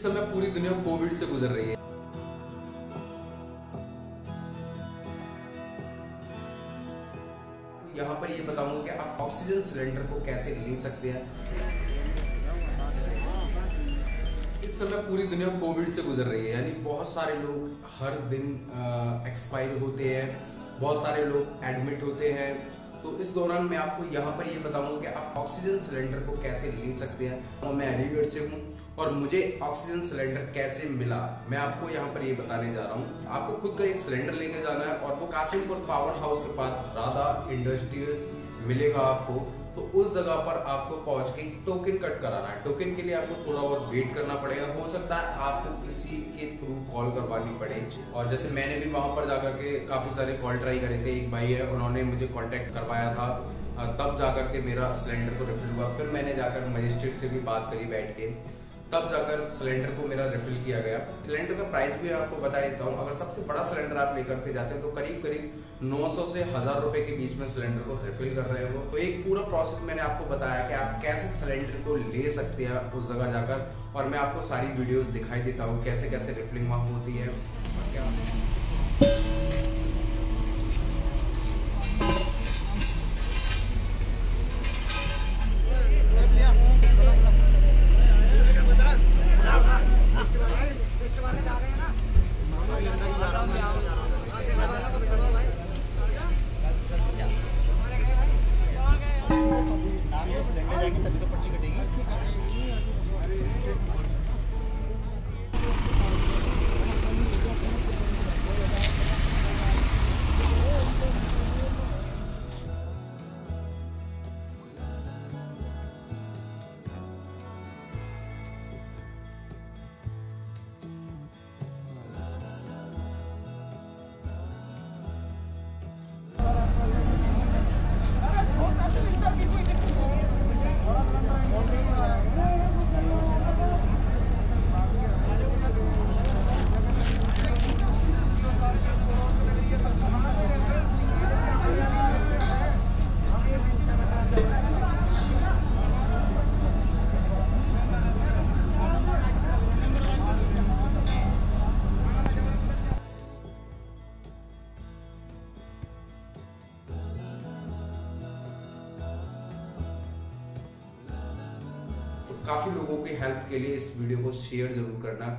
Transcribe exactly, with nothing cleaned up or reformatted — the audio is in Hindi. इस समय पूरी दुनिया कोविड से गुजर रही है। यहाँ पर ये बताऊंगा कि आप ऑक्सीजन सिलेंडर को कैसे ले सकते हैं। इस समय पूरी दुनिया कोविड से गुजर रही है, यानी बहुत सारे लोग हर दिन एक्सपायर होते हैं, बहुत सारे लोग एडमिट होते हैं। तो इस दौरान मैं आपको यहाँ पर ये बताऊंगा कि आप ऑक्सीजन सिलेंडर को कैसे ले सकते हैं। और मैं अलीगढ़ से हूँ और मुझे ऑक्सीजन सिलेंडर कैसे मिला मैं आपको यहाँ पर ये बताने जा रहा हूँ। आपको खुद का एक सिलेंडर लेने जाना है और वो कासिमपुर पावर हाउस के पास राधा इंडस्ट्रीज मिलेगा आपको। तो उस जगह पर आपको पहुँच के टोकन कट कराना है। टोकन के लिए आपको थोड़ा बहुत वेट करना पड़ेगा, हो सकता है आपको किसी के थ्रू कॉल करवानी पड़े। और जैसे मैंने भी वहाँ पर जाकर के काफ़ी सारे कॉल ट्राई करे थे। एक भाई है, उन्होंने मुझे कॉन्टैक्ट करवाया था, तब जाकर के मेरा सिलेंडर को रिफिल हुआ। फिर मैंने जाकर मजिस्ट्रेट से भी बात करी बैठ के, तब जाकर सिलेंडर को मेरा रिफिल किया गया। सिलेंडर का प्राइस भी आपको बता देता हूँ। अगर सबसे बड़ा सिलेंडर आप लेकर के जाते हैं तो करीब करीब नौ सौ से हज़ार रुपए के बीच में सिलेंडर को रिफिल कर रहे हो। तो एक पूरा प्रोसेस मैंने आपको बताया कि आप कैसे सिलेंडर को ले सकते हैं उस जगह जाकर, और मैं आपको सारी वीडियोज़ दिखाई देता हूँ कैसे कैसे रिफिलिंग वहाँ होती है और क्या होती है। काफ़ी लोगों की हेल्प के लिए इस वीडियो को शेयर जरूर करना।